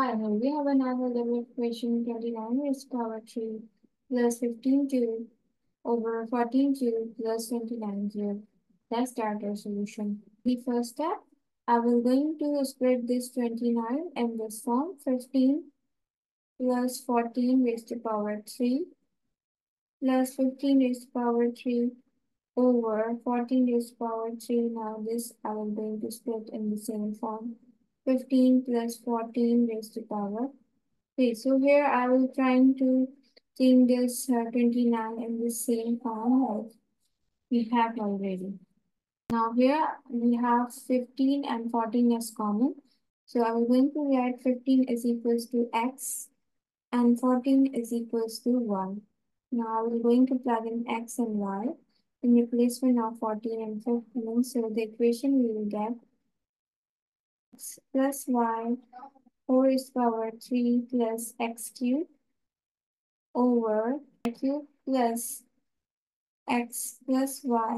Hi, we have another level equation 29 is power 3 plus 15 cubed over 14 cubed plus 29 cubed. Let's start our solution. The first step, I will going to spread this 29 and this form 15 plus 14 raised to power 3 plus 15 raised to power 3 over 14 raised to power 3. Now this I will going to split in the same form. 15 plus 14 raised to power 3. So here I will trying to change this 29 in the same form as we have already. Now here we have 15 and 14 as common. So I will going to write 15 is equals to x and 14 is equals to 1. Now I will going to plug in x and y in replacement of 14 and 15. So the equation we will get x plus y 4 raised to power 3 plus x cubed over y cubed plus x plus y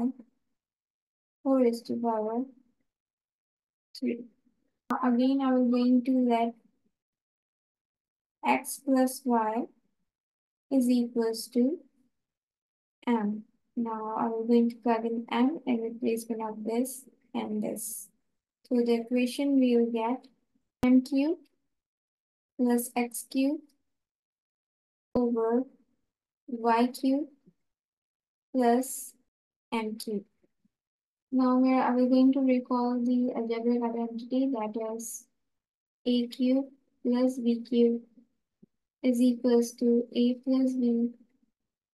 4 raised to power 3. Again, I will going to let x plus y is equals to m. Now I will going to plug in m and replacement of this and this. So the equation we will get m cubed plus x cubed over y cubed plus m cubed. Now here are we going to recall the algebraic identity, that is a cubed plus b cubed is equals to a plus b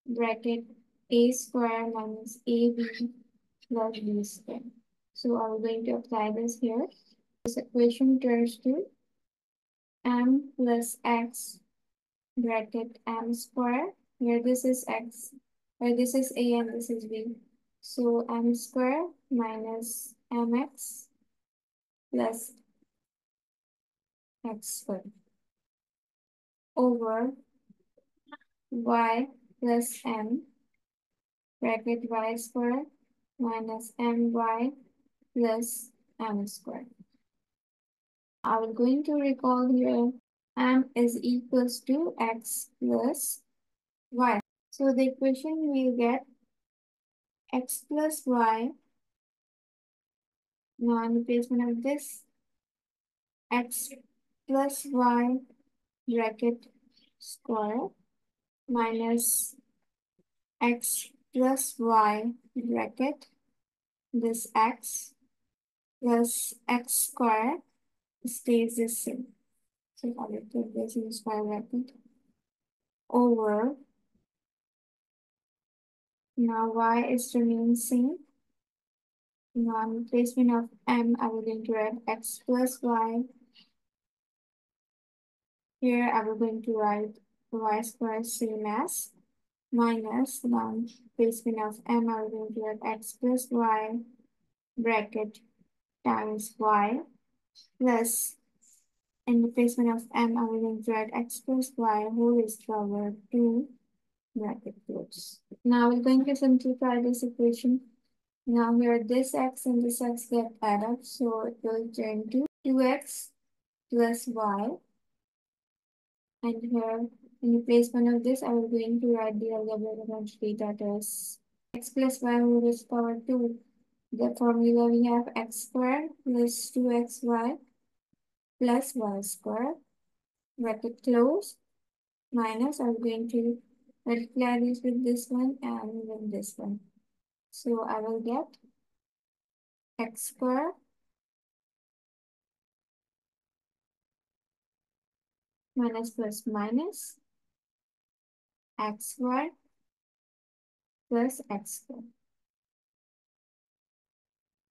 bracket a square minus ab plus b square. So I'm going to apply this here. This equation turns to m plus x bracket m square. Here this is x, where this is a and this is b. So m square minus mx plus x square over y plus m bracket y square minus my plus m squared. I will going to recall here m is equals to x plus y. So the equation we get x plus y. Now in replacement of this, x plus y bracket square minus x plus y bracket this x plus x square stays the same. So I will put this in square bracket over. Now y is remaining same. Now in replacement of m, I will going to write x plus y. Here I will going to write y square same as minus. Now in replacement of m, I will going to write x plus y bracket times y plus, in replacement of m, I will going to write x plus y whole raised to power 2 bracket close. Now we're going to simplify this equation. Now here this x and this x get add up, so it will turn to 2x plus y. And here in replacement of this, I will going to write the algebraic identity, that is x plus y whole raised to power 2. The formula we have x squared plus 2xy plus y squared bracket close minus, I'm going to multiply this with this one and with this one. So I will get x squared minus plus minus xy plus x squared.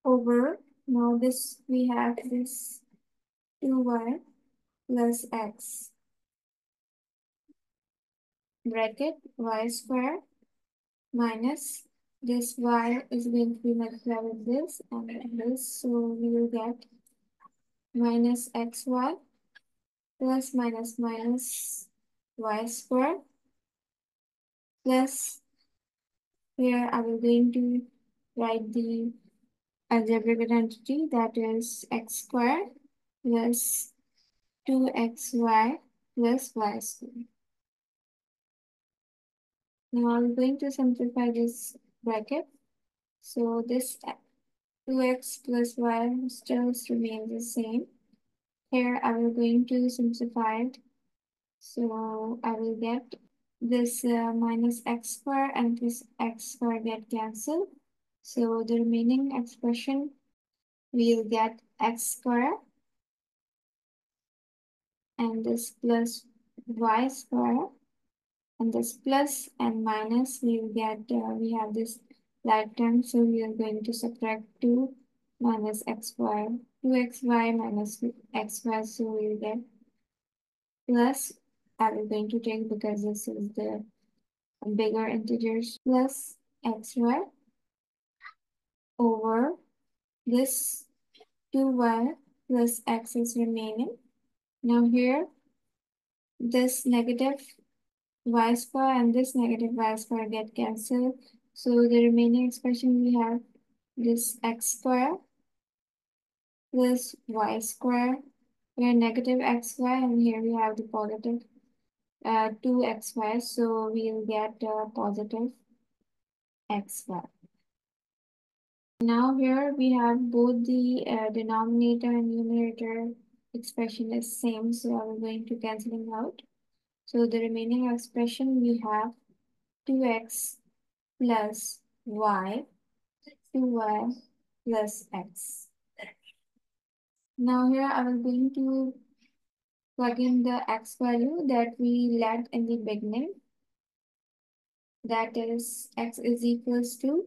Over, now this we have this 2y plus x bracket y square minus this y is going to be multiplied with this and this, so we will get minus xy plus minus minus y square plus, here I will going to write the algebraic identity, that is x squared plus 2xy plus y square. Now I'm going to simplify this bracket. So this 2x plus y still remains the same. Here I will going to simplify it. So I will get this minus x square and this x square get cancelled. So the remaining expression will get x square and this plus y square and this plus and minus we'll get, we have this like term, so we are going to subtract 2 minus xy, 2xy minus xy, so we'll get plus, I will going to take because this is the bigger integers, plus xy over this 2y plus x is remaining. Now here, this negative y square and this negative y square get cancelled. So the remaining expression we have this x square plus y square. We have negative xy and here we have the positive 2xy. So we'll get positive xy. Now here we have both the denominator and numerator expression is same, so I'm going to cancelling out. So the remaining expression we have 2x plus y, 2y plus x. Now here I will going to plug in the x value that we left in the beginning. That is x is equals to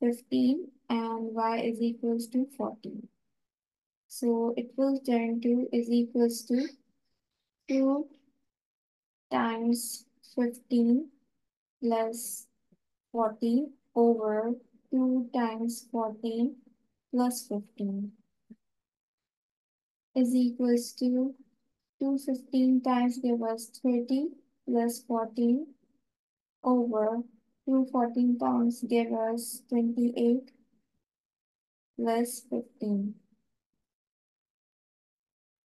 15 and y is equals to 14. So it will turn to is equals to 2 times 15 plus 14 over 2 times 14 plus 15 is equals to 215 times give us 30 plus 14 over 214 times give us 28 plus 15.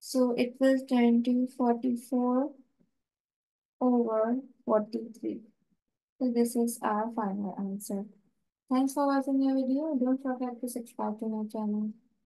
So it will turn to 44 over 43. So this is our final answer. Thanks for watching my video. Don't forget to subscribe to my channel.